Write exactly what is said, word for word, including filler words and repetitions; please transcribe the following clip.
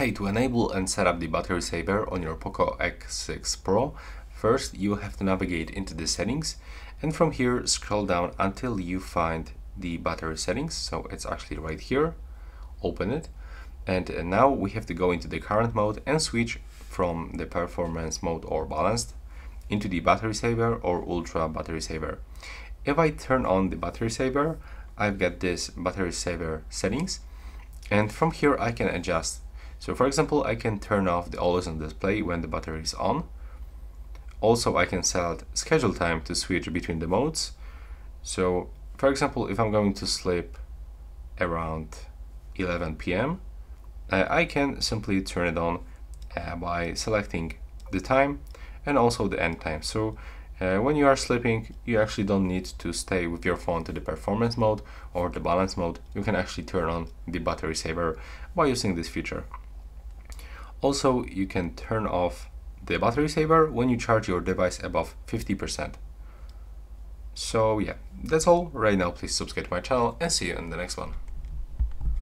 Hey, to enable and set up the battery saver on your POCO X six Pro, first you have to navigate into the settings, and from here scroll down until you find the battery settings. So it's actually right here. Open it, and now we have to go into the current mode and switch from the performance mode or balanced into the battery saver or ultra battery saver. If I turn on the battery saver, I've got this battery saver settings, and from here I can adjust. So for example, I can turn off the always on display when the battery is on. Also, I can set schedule time to switch between the modes. So for example, if I'm going to sleep around eleven P M, uh, I can simply turn it on uh, by selecting the time and also the end time. So uh, when you are sleeping, you actually don't need to stay with your phone to the performance mode or the balance mode. You can actually turn on the battery saver by using this feature. Also, you can turn off the battery saver when you charge your device above fifty percent. So yeah, that's all. Right now, please subscribe to my channel and see you in the next one.